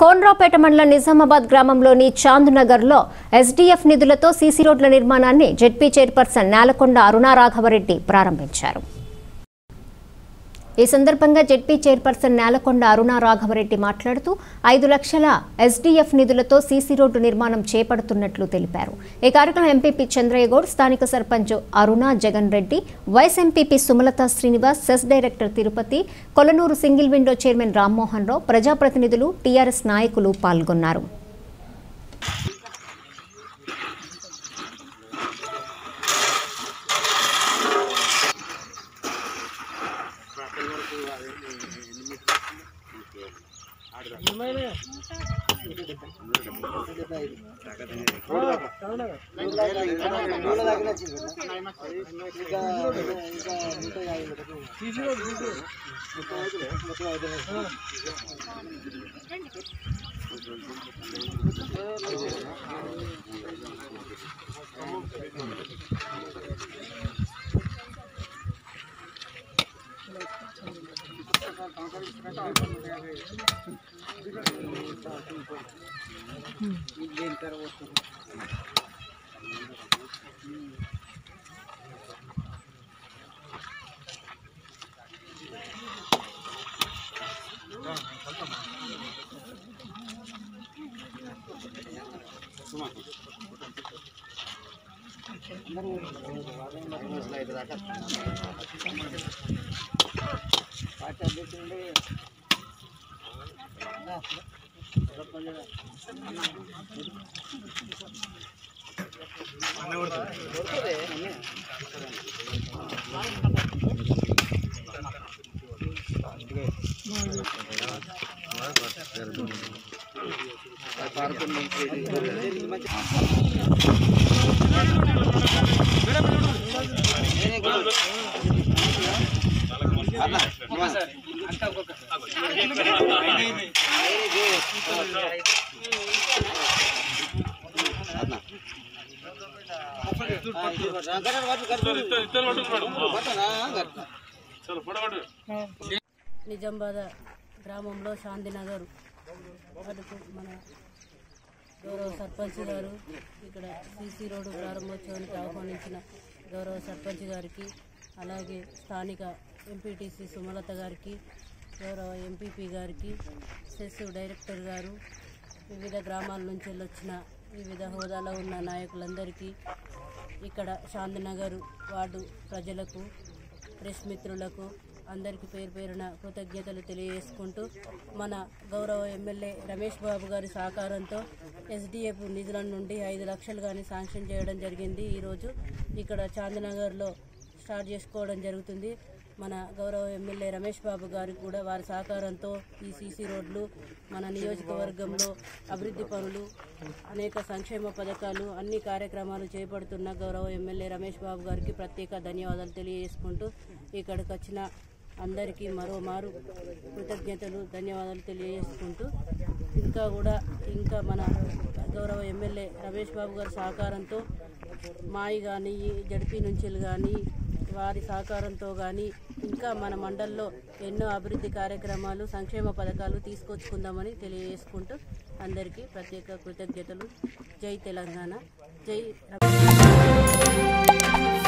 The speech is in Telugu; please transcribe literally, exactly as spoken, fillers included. కోనరాపేట మండలం నిజామాబాద్ గ్రామంలోని చాంద్ నగర్లో ఎస్డీఎఫ్ నిధులతో సీసీ రోడ్ల నిర్మాణాన్ని జెడ్పీ చైర్పర్సన్ న్యాలకొండ అరుణ రాఘవరెడ్డి ప్రారంభించారు. ఈ సందర్భంగా జెడ్పీ చైర్పర్సన్ న్యాలకొండ అరుణ రాఘవరెడ్డి మాట్లాడుతూ ఐదు లక్షల ఎస్డీఎఫ్ నిధులతో సీసీ రోడ్డు నిర్మాణం చేపడుతున్నట్లు తెలిపారు. ఈ కార్యక్రమం ఎంపీపీ చంద్రయగౌర్, స్థానిక sarpanch Aruna Jagan Reddy, vice MPP Sumalatha Srinivas, CESS director Tirupati Kollanuru single window chairman Ram Mohan Rao, ప్రజాప్రతినిధులు, టీఆర్ఎస్ నాయకులు పాల్గొన్నారు. నిజామాబాద్ గ్రామంలో శాంతి నగర్ అటు మన గౌరవ సర్పంచ్ గారు ఇక్కడ సీసీ రోడ్డు ప్రారంభోత్సవానికి ఆహ్వానించిన గౌరవ సర్పంచ్ గారికి, అలాగే స్థానిక ఎంపీటీసీ సుమలత గారికి, గౌరవ ఎంపీపీ గారికి, సెస్ డైరెక్టర్ గారు, వివిధ గ్రామాల నుంచి వచ్చిన వివిధ హోదాలో ఉన్న నాయకులందరికీ, ఇక్కడ శాంతి నగర్ వార్డు ప్రజలకు, ప్రెస్ మిత్రులకు అందరికీ పేరు పేరున కృతజ్ఞతలు తెలియజేసుకుంటూ, మన గౌరవ ఎమ్మెల్యే రమేష్ బాబు గారి సహకారంతో ఎస్డీఎఫ్ నిధుల నుండి ఐదు లక్షలు కానీ శాంక్షన్ చేయడం జరిగింది. ఈరోజు ఇక్కడ చాంద్ నగర్లో స్టార్ట్ చేసుకోవడం జరుగుతుంది. మన గౌరవ ఎమ్మెల్యే రమేష్ బాబు గారికి కూడా వారి సహకారంతో ఈ సీసీ రోడ్లు, మన నియోజకవర్గంలో అభివృద్ధి పనులు, అనేక సంక్షేమ పథకాలు, అన్ని కార్యక్రమాలు చేపడుతున్న గౌరవ ఎమ్మెల్యే రమేష్ బాబు గారికి ప్రత్యేక ధన్యవాదాలు తెలియజేసుకుంటూ, ఇక్కడికి వచ్చిన అందరికీ మరోమారు కృతజ్ఞతలు ధన్యవాదాలు తెలియజేసుకుంటూ, ఇంకా కూడా ఇంకా మన గౌరవ ఎమ్మెల్యే రమేష్ బాబు గారి సహకారంతో మాయి కానీ, జడ్పీ నుంచెలు కానీ వారి సహకారంతో కానీ, ఇంకా మన మండల్లో ఎన్నో అభివృద్ధి కార్యక్రమాలు, సంక్షేమ పథకాలు తీసుకొచ్చుకుందామని తెలియజేసుకుంటూ అందరికీ ప్రత్యేక కృతజ్ఞతలు. జై తెలంగాణ, జై.